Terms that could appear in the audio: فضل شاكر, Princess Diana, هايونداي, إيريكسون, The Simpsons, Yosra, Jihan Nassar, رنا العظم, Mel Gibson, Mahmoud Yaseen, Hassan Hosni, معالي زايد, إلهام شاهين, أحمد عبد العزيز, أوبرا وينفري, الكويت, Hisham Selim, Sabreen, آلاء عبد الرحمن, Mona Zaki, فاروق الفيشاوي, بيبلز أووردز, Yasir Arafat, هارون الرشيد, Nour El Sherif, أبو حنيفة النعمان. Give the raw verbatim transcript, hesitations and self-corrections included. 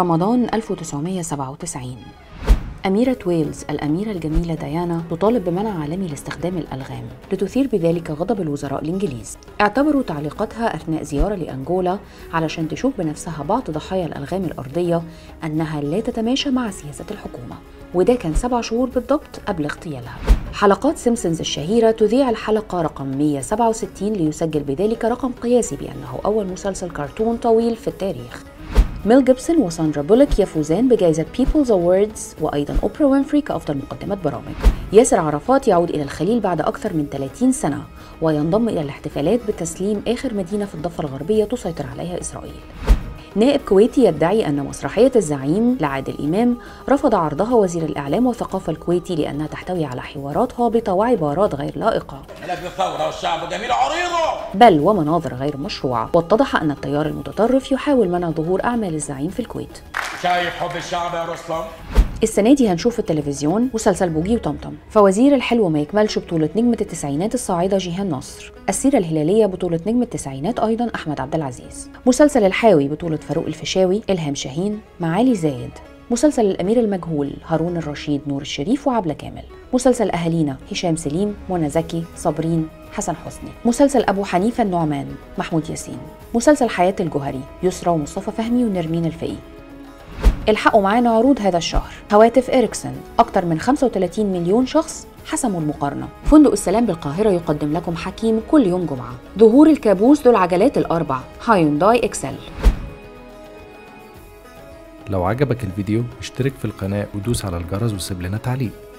رمضان ألف وتسعمائة وسبعة وتسعين. أميرة ويلز الأميرة الجميلة ديانا تطالب بمنع عالمي لاستخدام الألغام لتثير بذلك غضب الوزراء الإنجليز. اعتبروا تعليقاتها أثناء زيارة لأنجولا علشان تشوف بنفسها بعض ضحايا الألغام الأرضية أنها لا تتماشى مع سياسة الحكومة، وده كان سبع شهور بالضبط قبل اغتيالها. حلقات سيمبسونز الشهيرة تذيع الحلقة رقم مائة وسبعة وستين ليسجل بذلك رقم قياسي بأنه أول مسلسل كرتون طويل في التاريخ. ميل جيبسون وساندرا بولك يفوزان بجائزة بيبلز أووردز وأيضاً أوبرا وينفري كأفضل مقدمة برامج. ياسر عرفات يعود إلى الخليل بعد أكثر من ثلاثين سنة وينضم إلى الاحتفالات بتسليم آخر مدينة في الضفة الغربية تسيطر عليها إسرائيل. نائب كويتي يدعي أن مسرحية الزعيم لعادل إمام رفض عرضها وزير الإعلام والثقافة الكويتي لأنها تحتوي على حوارات هابطة وعبارات غير لائقة، بل ومناظر غير مشروعة، واتضح أن التيار المتطرف يحاول منع ظهور أعمال الزعيم في الكويت. شايف حب الشعب يا رسلان؟ السنة دي هنشوف في التلفزيون مسلسل بوجي وطمطم، فوزير الحلو ما يكملش بطولة نجمة التسعينات الصاعدة جيهان نصر، السيرة الهلالية بطولة نجم التسعينات أيضاً أحمد عبد العزيز، مسلسل الحاوي بطولة فاروق الفيشاوي، إلهام شاهين، معالي زايد، مسلسل الأمير المجهول هارون الرشيد، نور الشريف وعبلة كامل، مسلسل أهالينا هشام سليم، منى زكي، صابرين، حسن حسني، مسلسل أبو حنيفة النعمان محمود ياسين، مسلسل حياة الجوهري يسرا ومصطفى فهمي ونرمين الفقي. الحقوا معانا عروض هذا الشهر: هواتف إيريكسون أكثر من خمسة وثلاثين مليون شخص حسموا المقارنة، فندق السلام بالقاهرة يقدم لكم حكيم كل يوم جمعة، ظهور الكابوس ذو العجلات الأربع، هايونداي إكسل. لو عجبك الفيديو اشترك في القناة ودوس على الجرس وسيب لنا تعليق.